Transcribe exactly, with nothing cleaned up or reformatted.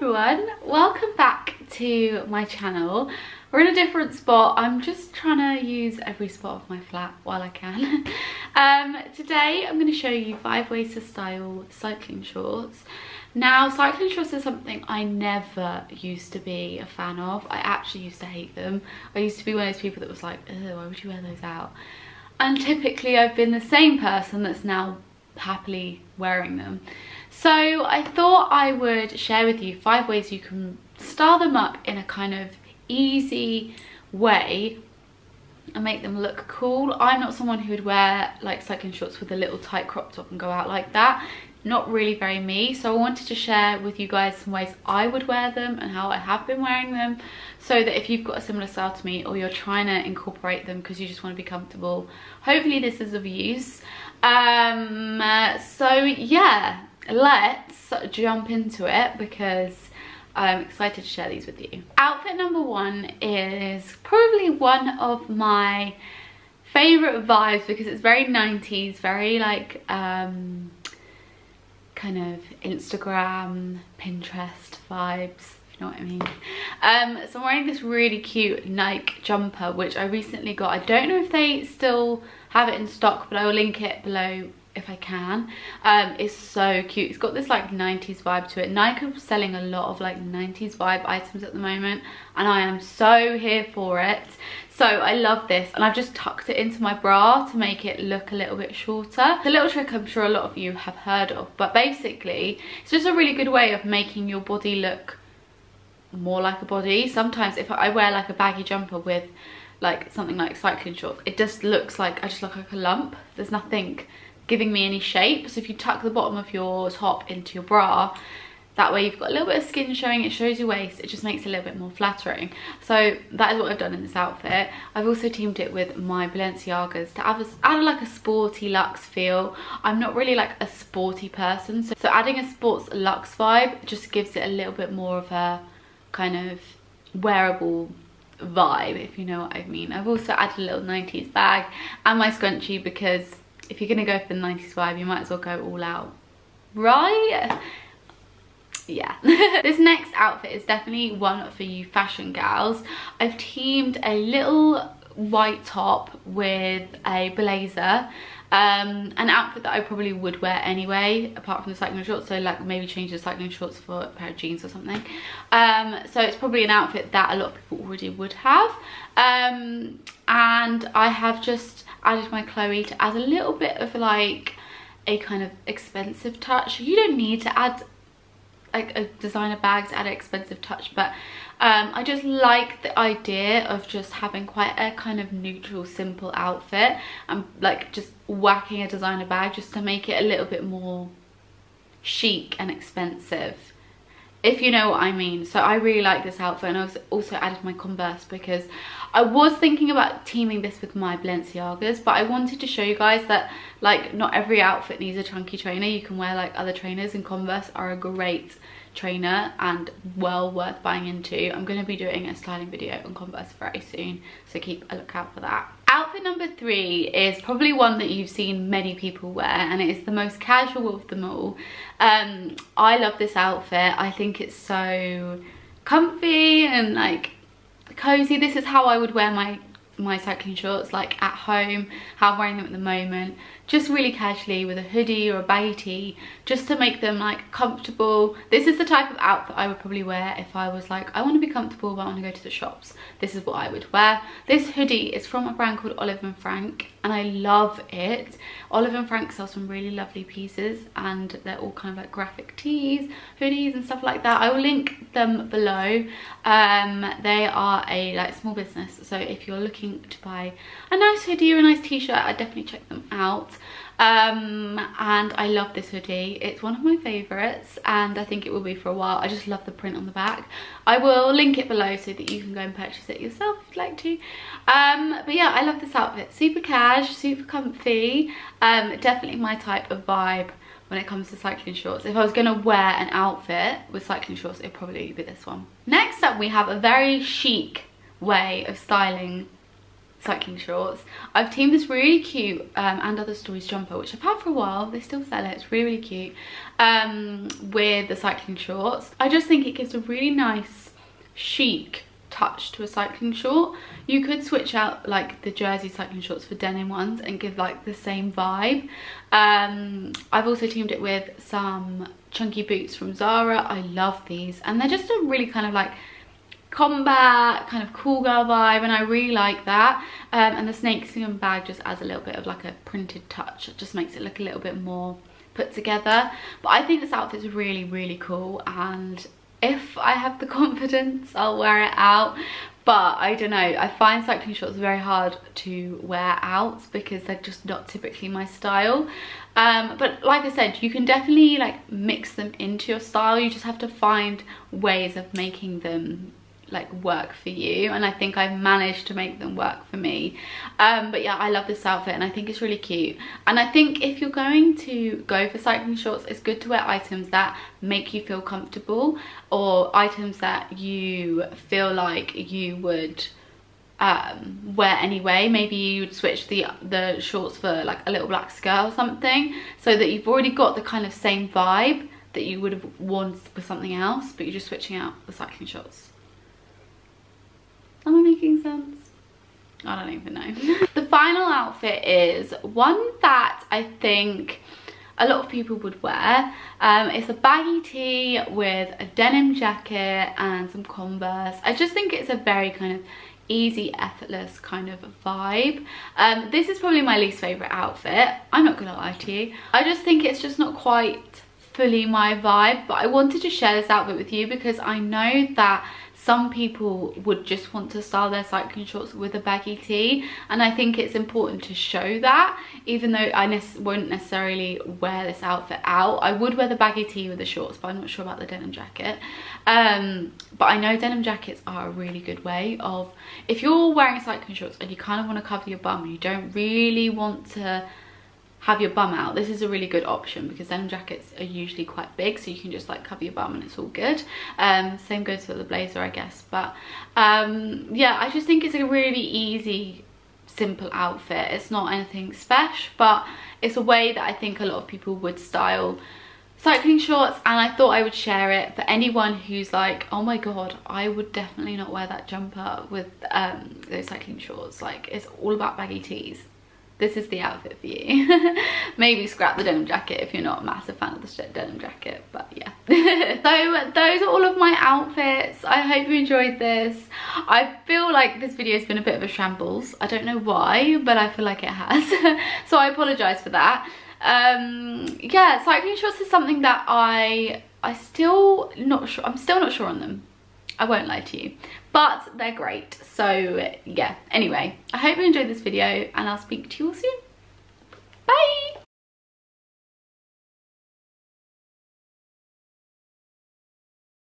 everyone, welcome back to my channel. We're in a different spot. I'm just trying to use every spot of my flat while I can. Um, today I'm going to show you five ways to style cycling shorts. Now, cycling shorts is something I never used to be a fan of. I actually used to hate them. I used to be one of those people that was like, oh, why would you wear those out? And typically I've been the same person that's now happily wearing them. So I thought I would share with you five ways you can style them up in a kind of easy way and make them look cool. I'm not someone who would wear like cycling shorts with a little tight crop top and go out like that. Not really very me. So I wanted to share with you guys some ways I would wear them and how I have been wearing them, so that if you've got a similar style to me or you're trying to incorporate them because you just want to be comfortable, hopefully this is of use. Um uh, so yeah, let's jump into it because I'm excited to share these with you. Outfit number one is probably one of my favorite vibes because it's very nineties, very like um, kind of Instagram, Pinterest vibes, if you know what I mean. Um, so I'm wearing this really cute Nike jumper, which I recently got. I don't know if they still have it in stock, but I will link it below if I can. Um, it's so cute. It's got this like nineties vibe to it. Nike is selling a lot of like nineties vibe items at the moment and I am so here for it. So I love this, and I've just tucked it into my bra to make it look a little bit shorter. The little trick I'm sure a lot of you have heard of, but basically it's just a really good way of making your body look more like a body. Sometimes if I wear like a baggy jumper with like something like cycling shorts, it just looks like I just look like a lump. There's nothing giving me any shape. So if you tuck the bottom of your top into your bra, that way you've got a little bit of skin showing, it shows your waist, it just makes it a little bit more flattering. So that is what I've done in this outfit. I've also teamed it with my Balenciagas to add, a, add like a sporty luxe feel. I'm not really like a sporty person, so, so adding a sports luxe vibe just gives it a little bit more of a kind of wearable vibe, if you know what I mean. I've also added a little nineties bag and my scrunchie because if you're gonna go for the nineties vibe, you might as well go all out, right? Yeah. This next outfit is definitely one for you fashion gals. I've teamed a little white top with a blazer, um, an outfit that I probably would wear anyway, apart from the cycling shorts. So like maybe change the cycling shorts for a pair of jeans or something. Um, so it's probably an outfit that a lot of people already would have. Um, and I have just added my Chloe to add a little bit of like a kind of expensive touch. You don't need to add like a designer bag to add an expensive touch, but um, I just like the idea of just having quite a kind of neutral, simple outfit and like just whacking a designer bag just to make it a little bit more chic and expensive, if you know what I mean. So I really like this outfit, and I also added my Converse because I was thinking about teaming this with my Balenciagas, but I wanted to show you guys that like not every outfit needs a chunky trainer. You can wear like other trainers, and Converse are a great trainer and well worth buying into. I'm going to be doing a styling video on Converse very soon, so keep a lookout for that. Outfit number three is probably one that you've seen many people wear, and it is the most casual of them all. Um, I love this outfit. I think it's so comfy and like cozy. This is how I would wear my my cycling shorts, like at home, how I'm wearing them at the moment, just really casually with a hoodie or a baggy tee, just to make them like comfortable. This is the type of outfit I would probably wear if I was like, I want to be comfortable but I want to go to the shops. This is what I would wear. This hoodie is from a brand called Olive and Frank, and I love it. Olive and Frank sell some really lovely pieces, and they're all kind of like graphic tees, hoodies and stuff like that. I will link them below. Um, they are a like small business, so if you're looking to buy a nice hoodie or a nice t-shirt, I definitely check them out. Um, and I love this hoodie. It's one of my favourites, and I think it will be for a while. I just love the print on the back. I will link it below so that you can go and purchase it yourself if you'd like to. Um, but yeah, I love this outfit. Super cash, super comfy. Um, definitely my type of vibe when it comes to cycling shorts. If I was going to wear an outfit with cycling shorts, it would probably be this one. Next up, we have a very chic way of styling cycling shorts. I've teamed this really cute um, And Other Stories jumper, which I've had for a while. They still sell it. It's really, really cute um, with the cycling shorts. I just think it gives a really nice chic touch to a cycling short. You could switch out like the jersey cycling shorts for denim ones and give like the same vibe. um I've also teamed it with some chunky boots from Zara. I love these, and they're just a really kind of like combat kind of cool girl vibe, and I really like that. Um and the snakeskin bag just adds a little bit of like a printed touch. It just makes it look a little bit more put together. But I think this outfit's really, really cool, and if I have the confidence, I'll wear it out. But I don't know, I find cycling shorts very hard to wear out because they're just not typically my style. Um, but like I said, you can definitely like mix them into your style. You just have to find ways of making them like work for you, and I think I've managed to make them work for me. Um but yeah, I love this outfit, and I think it's really cute, and I think if you're going to go for cycling shorts, it's good to wear items that make you feel comfortable, or items that you feel like you would um wear anyway. Maybe you'd switch the the shorts for like a little black skirt or something, so that you've already got the kind of same vibe that you would have worn with something else, but you're just switching out the cycling shorts. Am I making sense? I don't even know. The final outfit is one that I think a lot of people would wear. Um, it's a baggy tee with a denim jacket and some Converse. I just think it's a very kind of easy, effortless kind of vibe. Um, this is probably my least favourite outfit. I'm not gonna lie to you. I just think it's just not quite fully my vibe, but I wanted to share this outfit with you because I know that some people would just want to style their cycling shorts with a baggy tee, and I think it's important to show that. Even though I ne- won't necessarily wear this outfit out, I would wear the baggy tee with the shorts, but I'm not sure about the denim jacket. Um, but I know denim jackets are a really good way of, if you're wearing cycling shorts and you kind of want to cover your bum, you don't really want to have your bum out, this is a really good option, because denim jackets are usually quite big, so you can just like cover your bum and it's all good. Um same goes for the blazer, I guess. But um yeah, I just think it's a really easy, simple outfit. It's not anything special, but it's a way that I think a lot of people would style cycling shorts, and I thought I would share it for anyone who's like, oh my god, I would definitely not wear that jumper with um those cycling shorts, like it's all about baggy tees. This is the outfit for you. Maybe scrap the denim jacket if you're not a massive fan of the denim jacket, but yeah. So those are all of my outfits. I hope you enjoyed this. I feel like this video has been a bit of a shambles. I don't know why, but I feel like it has. So I apologise for that. Um, yeah, cycling shorts is something that I, I still not sure, I'm still not sure on them. I won't lie to you, but they're great. So yeah, anyway, I hope you enjoyed this video, and I'll speak to you all soon.